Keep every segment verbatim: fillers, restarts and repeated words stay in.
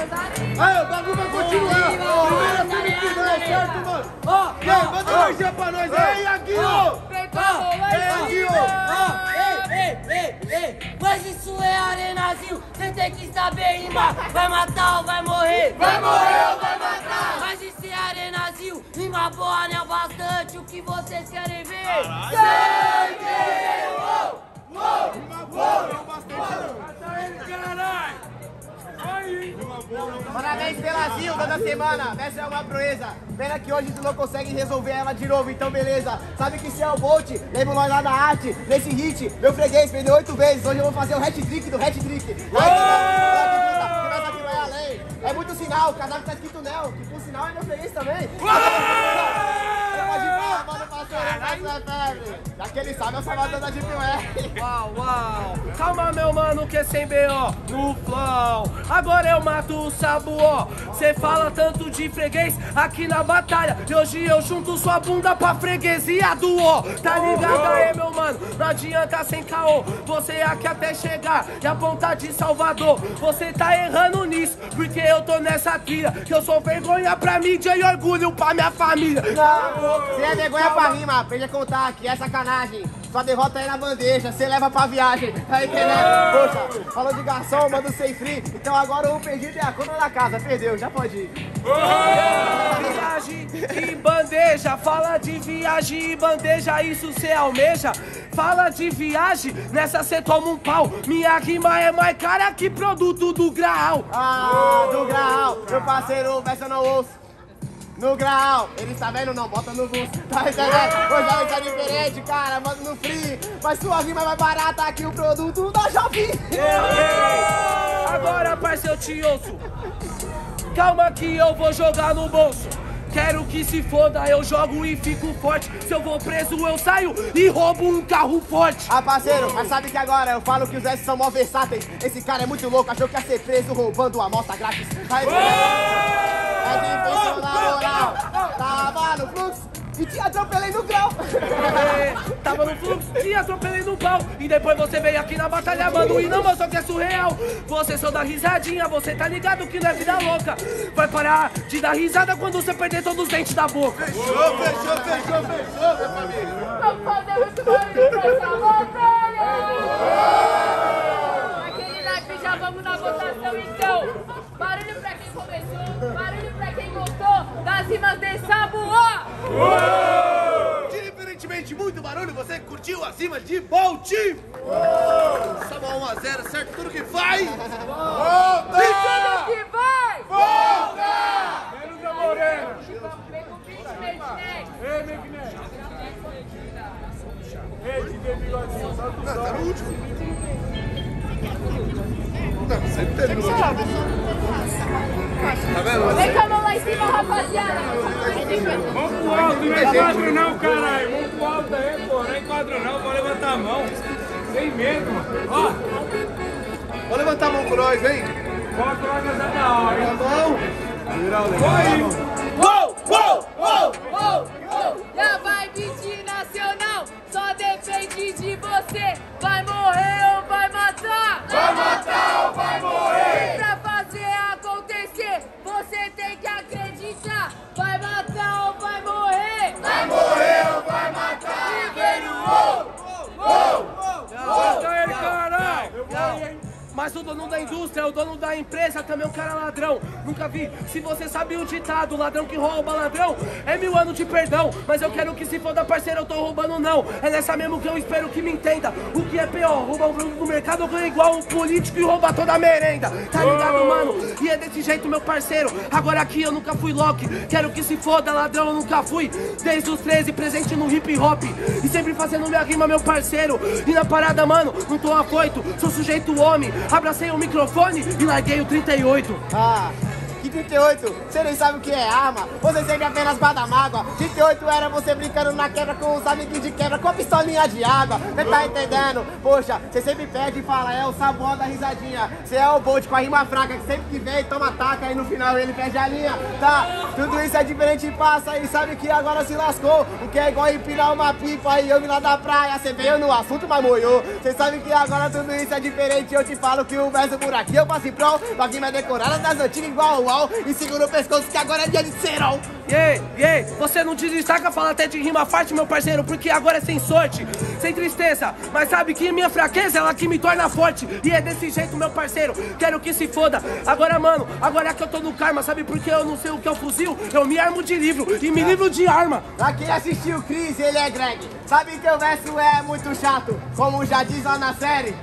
Aí, o bagulho vai continuar. Primeira semifinal, certo, mano? Ó, vem, manda uma energia pra nós. Ei, aqui, ó. Ei, aqui, ó. Ei, ei, ei, ei. Mas isso é Arena Zil. Cê tem que saber, rimar. Vai matar ou vai morrer? Vai morrer ou vai matar? Mas isso é Arena Zil. Rima boa, né? Bastante. O que vocês querem ver? Sangue! Uou! Uou! Rima boa, né? Bastante. Mata ele, caralho! Parabéns pela Zil toda semana, essa é uma proeza. Pena que hoje tu não consegue resolver ela de novo, então beleza. Sabe que isso é o Bolt, lembra nós lá da arte, nesse hit, meu freguês perdeu oito vezes. Hoje eu vou fazer o hat-trick do hat-trick. É muito sinal, o casaco tá escrito Nel, que por sinal é meu freguês também. Já que ele sabe, eu sou matando a Deep Web. Uau, uau. Calma, meu mano, que é sem B O no flow. Agora eu mato o SABOÓ. Cê fala tanto de freguês aqui na batalha. E hoje eu junto sua bunda pra freguesia do O. Tá ligado aí, meu mano? Não adianta sem caô. Você é aqui até chegar e apontar de Salvador. Você tá errando nisso, porque eu tô nessa trilha. Que eu sou vergonha pra mídia e orgulho pra minha família. Não, você é vergonha pra mim, mano. Aprende a contar que é sacanagem. Sua derrota aí na bandeja, você leva pra viagem. Tá entendendo? Poxa, falou de garçom, manda o sem free. Então agora o perdido é a conta da casa. Perdeu, já pode ir. Viagem e bandeja. Fala de viagem e bandeja, isso cê almeja. Fala de viagem, nessa cê toma um pau. Minha rima é mais cara que produto do Graal. Ah, do Graal. Meu parceiro, verso eu não ouço. No grau, ele tá vendo, não bota no bolso, tá entendendo? Hoje ela tá diferente, cara, manda no free. Mas sua rima é mais barata aqui o produto da Jovem. Agora, parceiro, eu te ouço. Calma que eu vou jogar no bolso. Quero que se foda, eu jogo e fico forte. Se eu vou preso, eu saio e roubo um carro forte. Ah, parceiro, mas sabe que agora eu falo que os S são mó versáteis. Esse cara é muito louco, achou que ia ser preso roubando a moça grátis. Tá entendendo? Tava no fluxo e te atropelei no grau. É, tava no fluxo, te atropelei no pau. E depois você veio aqui na batalha, mano. E não, mas só que é surreal. Você só dá risadinha, você tá ligado que não é vida louca. Vai parar de dar risada quando você perder todos os dentes da boca. Fechou, fechou, fechou, fechou, minha família. Não podemos morrer pra essa batalha. Aquele naipe, já vamos na votação então. Barulho pra quem começou, barulho pra quem voltou, das rimas de SABOÓ! Diferentemente de muito barulho, você curtiu as rimas de BOLT! SABOÓ um a zero, certo? Tudo que vai! Volta! E tudo que vai! Volta! Menos a morena! Vem com o beat, medinex! Ei, medinex! Ei, de bigodinho, só tu tá no último! Não, sempre tem que ser rápido. Tá vendo? Vem com a mão lá em cima, rapaziada. Vamos pro alto, não é quadro não, caralho. Vamos pro alto aí, pô. Não é quadro não, vou levantar a mão. Sem medo, mano. Ó. Vou levantar a mão com nós, vem. Bora trocar essa da hora, hein? Tá bom? Vai! Uou, uou, uou, uou, uou. E a vibe de nacional só depende de você. Vai morrer ou vai matar? Vai matar! Vai morrer! Pra fazer acontecer, você tem que acreditar. Vai matar ou vai morrer? Vai morrer ou vai matar? E vem no O! O! O! O! Mas o dono da indústria, o dono da empresa, também é um cara ladrão. Nunca vi, se você sabe o ditado, ladrão que rouba ladrão, é mil anos de perdão. Mas eu quero que se foda, parceiro, eu tô roubando não. É nessa mesmo que eu espero que me entenda. O que é pior, roubar um produto do mercado ou ganhar igual um político e roubar toda a merenda. Tá ligado, mano? E é desse jeito, meu parceiro. Agora aqui eu nunca fui Loki. Quero que se foda, ladrão, eu nunca fui. Desde os treze, presente no hip hop. E sempre fazendo minha rima, meu parceiro. E na parada, mano, não tô afoito. Sou sujeito homem. Abracei o microfone e larguei o trinta e oito. Ah, que trinta e oito, você nem sabe o que é arma, você sempre apenas bada mágoa. Trinta e oito era você brincando na quebra com os amiguinhos de quebra, com a pistolinha de água. Você tá entendendo? Poxa, você sempre perde e fala, é o Saboo da risadinha. Você é o Bolt com a rima fraca, que sempre que vem toma ataca e no final ele perde a linha. Tá, tudo isso é diferente e passa, e sabe que agora se lascou. O que é igual empinar uma pipa e eu vim lá da praia. Você veio no assunto, mas moiou. Você sabe que agora tudo isso é diferente. Eu te falo que o verso por aqui eu passo em prol. Vaguinha é decorada das antigas igual uau, e segura o pescoço que agora é dia de serol. Yeah, yeah, você não destaca, fala até de rima forte, meu parceiro, porque agora é sem sorte, sem tristeza. Mas sabe que minha fraqueza, ela que me torna forte. E é desse jeito, meu parceiro, quero que se foda. Agora, mano, agora que eu tô no karma, sabe por que eu não sei o que é o fuzil? Eu me armo de livro e me livro de arma. Pra quem assistiu Chris, ele é Greg. Sabe que o verso é muito chato, como já diz lá na série.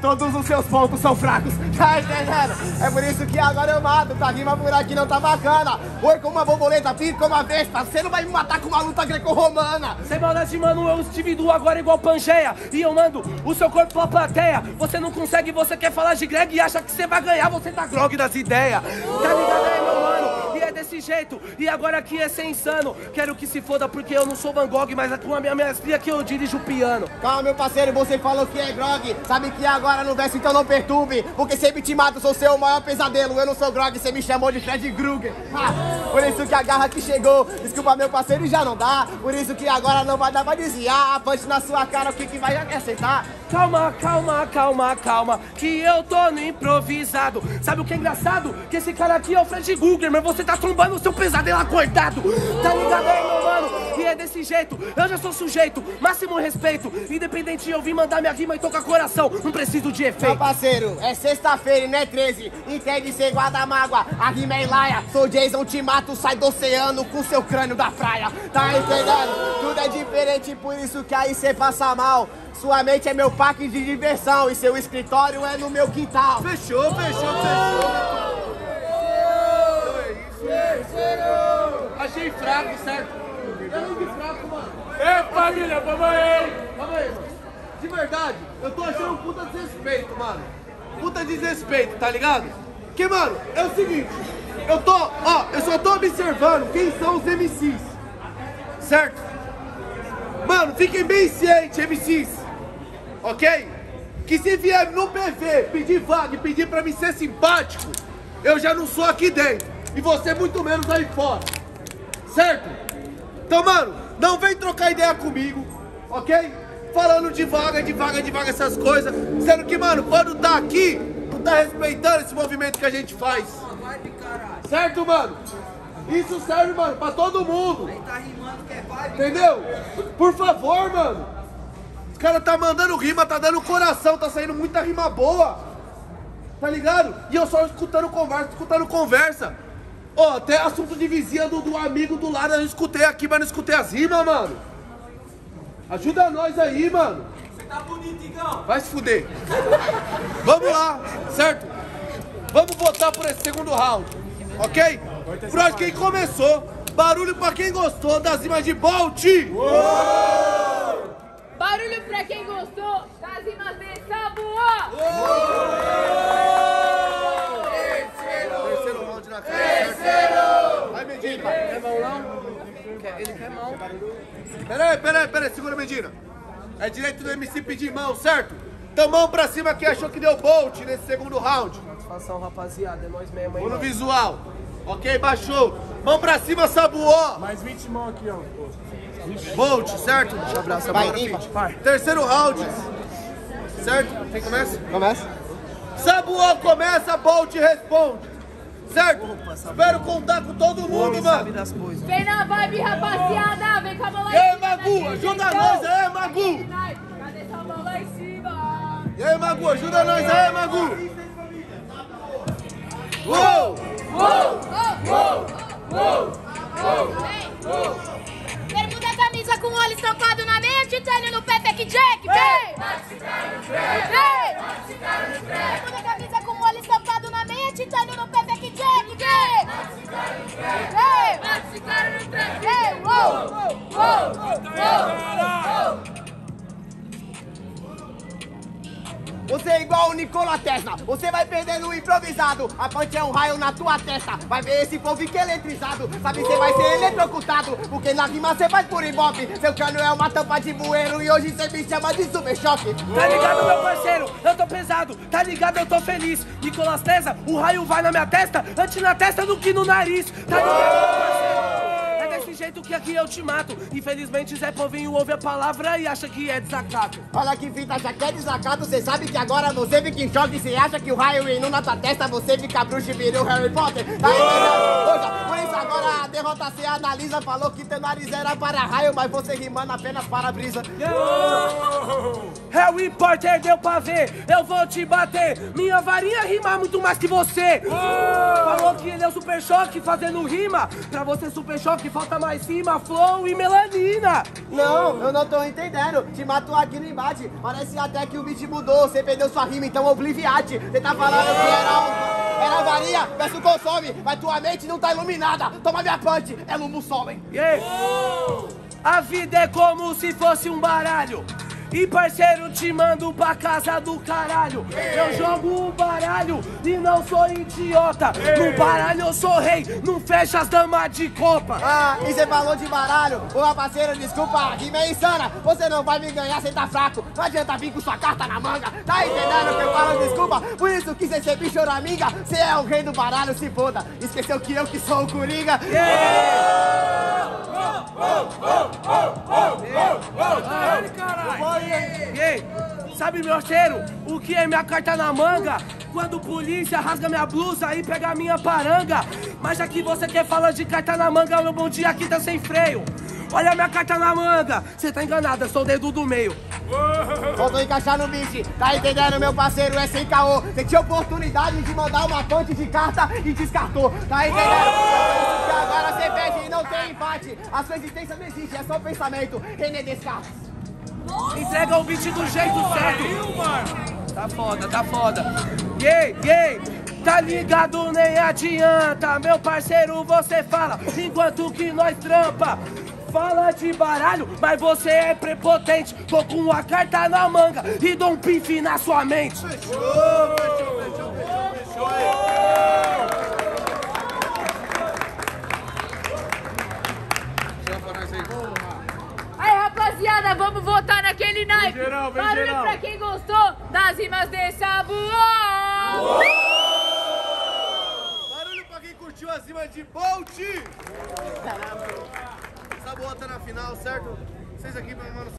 Todos os seus pontos são fracos, tá entendendo? É por isso que agora eu mato, tá rima por aqui não tá bacana. Oi, como uma borboleta, pico como uma vespa, você não vai me matar com uma luta greco-romana. Sem maldade, mano, eu individuo agora igual Pangeia, e eu mando o seu corpo pra plateia. Você não consegue, você quer falar de Greg e acha que você vai ganhar, você tá grog das ideias. Tá ligado aí, meu mano? Desse jeito, e agora aqui é ser insano. Quero que se foda, porque eu não sou Van Gogh, mas a tua minha maestria que eu dirijo o piano. Calma, meu parceiro, você falou que é grog. Sabe que agora no verso, então não perturbe, porque sempre te mato, sou seu maior pesadelo. Eu não sou grog, você me chamou de Fred Krueger. Ah, por isso que a garra que chegou, desculpa meu parceiro, já não dá. Por isso que agora não vai dar pra desviar. Punch na sua cara, o que que vai acrescentar? Calma, calma, calma, calma, que eu tô no improvisado. Sabe o que é engraçado? Que esse cara aqui é o Fred Krueger, mas você tá trombando o seu pesadelo acordado. Tá ligado aí, meu mano? E é desse jeito, eu já sou sujeito, máximo respeito. Independente, eu vim mandar minha rima e tocar coração, não preciso de efeito. Meu parceiro, é sexta-feira e não é treze, entende sem guarda-mágoa, a rima é laia. Sou Jason, te mato, sai do oceano com seu crânio da praia. Tá entendendo? Tudo é diferente, por isso que aí cê passa mal. Sua mente é meu parque de diversão e seu escritório é no meu quintal. Fechou, fechou, fechou. Achei fraco, certo? Eu não vi fraco, mano. É, família, vamos aí! Vamos aí. De verdade, eu tô achando um puta desrespeito, mano. Puta desrespeito, tá ligado? Porque, mano, é o seguinte. Eu tô, ó, eu só tô observando quem são os M Cs. Certo? Mano, fiquem bem cientes, M Cs. Ok? Que se vier no P V pedir vaga e pedir pra me ser simpático, eu já não sou aqui dentro. E você muito menos aí fora, certo? Então, mano, não vem trocar ideia comigo, ok? Falando de vaga, de vaga, de vaga, essas coisas. Sendo que, mano, quando tá aqui, não tá respeitando esse movimento que a gente faz. Certo, mano? Isso serve, mano, pra todo mundo. Entendeu? Por favor, mano. Os caras tá mandando rima, tá dando coração, tá saindo muita rima boa. Tá ligado? E eu só escutando conversa, escutando conversa. Ó, oh, até assunto de vizinha do, do amigo do lado, eu escutei aqui, mas não escutei as rimas, mano. Ajuda nós aí, mano. Você tá bonito, Igão. Vai se fuder. Vamos lá, certo? Vamos votar por esse segundo round, ok? Por hoje quem começou, barulho pra quem gostou das rimas de Bolt. Uou! Barulho pra quem gostou das rimas de Saboo. Terceiro! Vai, Medina! Quer mão, não? Quer, ele quer mão. Peraí, peraí, peraí, segura, Medina. É direito do M C pedir mão, certo? Então mão pra cima que achou que deu Bolt nesse segundo round. Satisfação, rapaziada, é nós mesmo, hein? Vou no visual. Ok, baixou. Mão pra cima, Saboo. Mais vinte mãos aqui, ó. Bolt, certo? Deixa eu abraçar, vai, vai. Terceiro round. Certo? Quem começa? Começa. Saboo começa, Bolt responde. Certo? Opa, espero contar com todo mundo, Oi, mano. Das coisas. Vem na vibe, rapaziada. Vem com a mão lá em cima. E aí, Magu, ajuda nós aí, Magu. Cadê sua mão lá em cima? E aí, Magu, ajuda nós aí, Magu. Uou! Uou! Uou! Uou! Uou! Bermuda, camisa com olho estampado na meia, titânio no pé, Tech Jack. Vem! Masticaram no pé. Vem! Masticaram no pé. Bermuda, camisa com olho estampado na meia, titânio no pé. Você é igual o Nikola Tesla. Você vai perder no improvisado. A punch é um raio na tua testa. Vai ver esse povo que é eletrizado. Sabe, você vai ser eletrocutado. Porque na rima você faz por ibope. Seu crânio é uma tampa de bueiro. E hoje você me chama de super choque. Tá ligado, meu parceiro? Eu tô pesado. Tá ligado, eu tô feliz. Nikola Tesla, o raio vai na minha testa. Antes na testa do que no nariz. Tá ligado, meu parceiro? Jeito que aqui eu te mato. Infelizmente, Zé Povinho ouve a palavra e acha que é desacato. Olha que fita, já que é desacato. Cê sabe que agora você fica em choque. Cê acha que o raio indo na tua testa, você fica bruxo e virou Harry Potter. Tá entendendo? Por isso agora a derrota cê analisa. Falou que teu nariz era para raio, mas você rimando apenas para a brisa. Uou! Harry Potter deu pra ver. Eu vou te bater. Minha varinha rima muito mais que você. Uou! Falou que ele é o super choque fazendo rima. Pra você, super choque, falta mais cima, flow e melanina. Não, eu não tô entendendo. Te matou aqui no embate. Parece até que o beat mudou. Você perdeu sua rima, então obliviate. Você tá falando que era, era varia, verso consome. Mas tua mente não tá iluminada. Toma minha punch, é lumo solem. Yeah. A vida é como se fosse um baralho. E parceiro, te mando pra casa do caralho. Ei. Eu jogo o baralho e não sou idiota. Ei. No baralho eu sou rei, não fecha as damas de copa. Ah, e você falou de baralho? Ô parceiro, desculpa, a rima é insana. Você não vai me ganhar, você tá fraco. Não adianta vir com sua carta na manga. Tá entendendo que eu falo desculpa? Por isso que você sempre choraminga. Você é o rei do baralho, se foda. Esqueceu que eu que sou o Coringa. Caralho, caralho. Ei, sabe, meu cheiro, o que é minha carta na manga? Quando polícia rasga minha blusa e pega minha paranga. Mas já que você quer falar de carta na manga, meu bom dia aqui tá sem freio. Olha minha carta na manga, cê tá enganada, sou o dedo do meio. Voltou a encaixar no beat, tá entendendo, meu parceiro, é sem caô. Você tinha oportunidade de mandar uma ponte de carta e descartou, tá entendendo? Agora você perde e não tem empate. A sua existência não existe, é só pensamento. René Descartes. Entrega o beat do jeito certo. Tá foda, tá foda. Yeah, yeah. Tá ligado, nem adianta. Meu parceiro, você fala enquanto que nós trampa. Fala de baralho, mas você é prepotente. Tô com a carta na manga e dou um pife na sua mente. Fechou, fechou, fechou, fechou, fechou. Rapaziada, vamos votar naquele naipe. Barulho pra quem gostou das rimas de Saboó. Barulho pra quem curtiu as rimas de Bolt. Saboó tá na final, certo? Vocês aqui, meu mano.